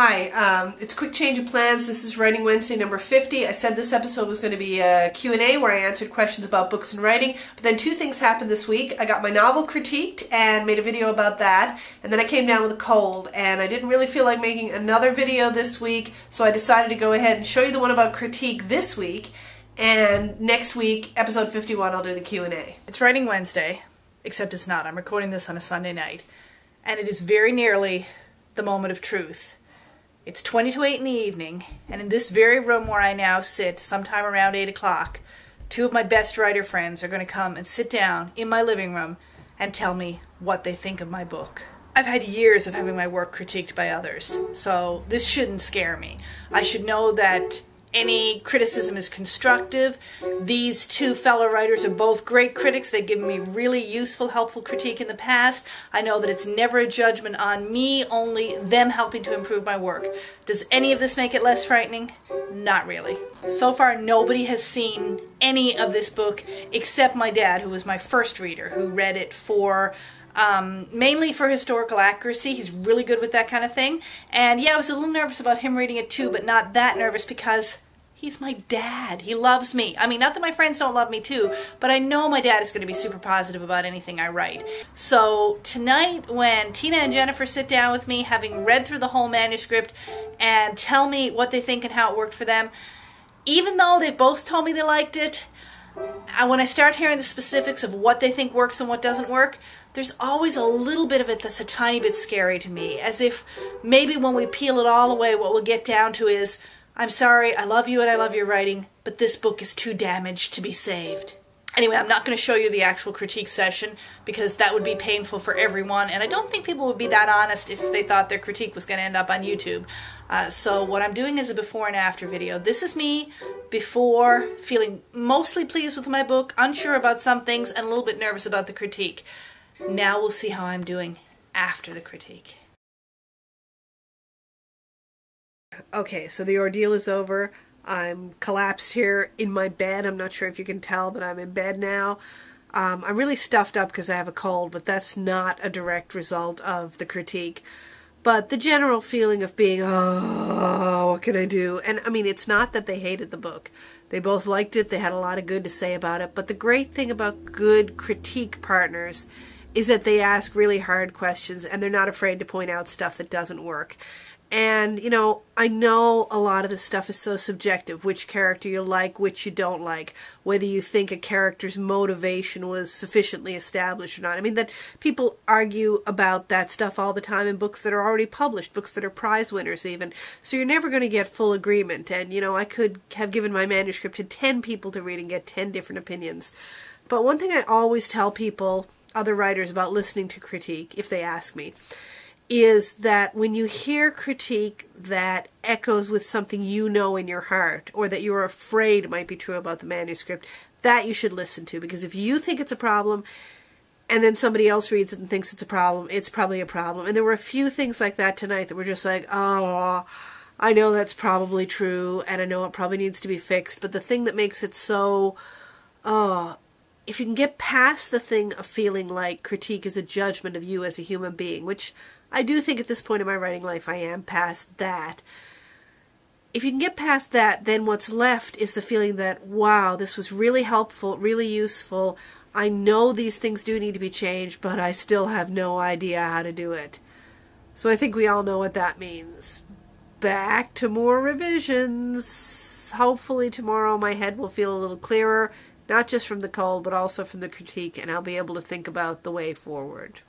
Hi, it's Quick Change of Plans. This is Writing Wednesday number 50. I said this episode was going to be a Q&A where I answered questions about books and writing, but then two things happened this week. I got my novel critiqued and made a video about that, and then I came down with a cold, and I didn't really feel like making another video this week, so I decided to go ahead and show you the one about critique this week, and next week, episode 51, I'll do the Q&A. It's Writing Wednesday, except it's not. I'm recording this on a Sunday night, and it is very nearly the moment of truth. It's 7:40 in the evening, and in this very room where I now sit, sometime around 8 o'clock, two of my best writer friends are going to come and sit down in my living room and tell me what they think of my book. I've had years of having my work critiqued by others, so this shouldn't scare me. I should know that any criticism is constructive. These two fellow writers are both great critics. They've given me really useful, helpful critique in the past. I know that it's never a judgment on me, only them helping to improve my work. Does any of this make it less frightening? Not really. So far, nobody has seen any of this book except my dad, who was my first reader, who read it for mainly for historical accuracy. He's really good with that kind of thing. And yeah, I was a little nervous about him reading it too, but not that nervous because he's my dad. He loves me. I mean, not that my friends don't love me too, but I know my dad is going to be super positive about anything I write. So tonight when Tina and Jennifer sit down with me, having read through the whole manuscript, and tell me what they think and how it worked for them, even though they've both told me they liked it, when I start hearing the specifics of what they think works and what doesn't work, there's always a little bit of it that's a tiny bit scary to me, as if maybe when we peel it all away, what we'll get down to is, I'm sorry, I love you and I love your writing, but this book is too damaged to be saved. Anyway, I'm not going to show you the actual critique session because that would be painful for everyone, and I don't think people would be that honest if they thought their critique was going to end up on YouTube. So what I'm doing is a before and after video. This is me before, feeling mostly pleased with my book, unsure about some things, and a little bit nervous about the critique. Now we'll see how I'm doing after the critique. Okay, so the ordeal is over. I'm collapsed here in my bed. I'm not sure if you can tell, but I'm in bed now. I'm really stuffed up because I have a cold, but that's not a direct result of the critique. But the general feeling of being, oh, what can I do? And I mean, it's not that they hated the book. They both liked it. They had a lot of good to say about it. But the great thing about good critique partners is that they ask really hard questions and they're not afraid to point out stuff that doesn't work. And, you know, I know a lot of this stuff is so subjective, which character you like, which you don't like, whether you think a character's motivation was sufficiently established or not. I mean, that people argue about that stuff all the time in books that are already published, books that are prize winners even. So you're never going to get full agreement. And, you know, I could have given my manuscript to 10 people to read and get 10 different opinions. But one thing I always tell people, other writers, about listening to critique, if they ask me, is that when you hear critique that echoes with something you know in your heart or that you're afraid might be true about the manuscript, that you should listen to. Because if you think it's a problem and then somebody else reads it and thinks it's a problem, it's probably a problem. And there were a few things like that tonight that were just like, oh, I know that's probably true and I know it probably needs to be fixed. But the thing that makes it so, if you can get past the thing of feeling like critique is a judgment of you as a human being, which I do think at this point in my writing life I am past that. If you can get past that, then what's left is the feeling that, wow, this was really helpful, really useful. I know these things do need to be changed, but I still have no idea how to do it. So I think we all know what that means. Back to more revisions. Hopefully tomorrow my head will feel a little clearer, not just from the cold, but also from the critique, and I'll be able to think about the way forward.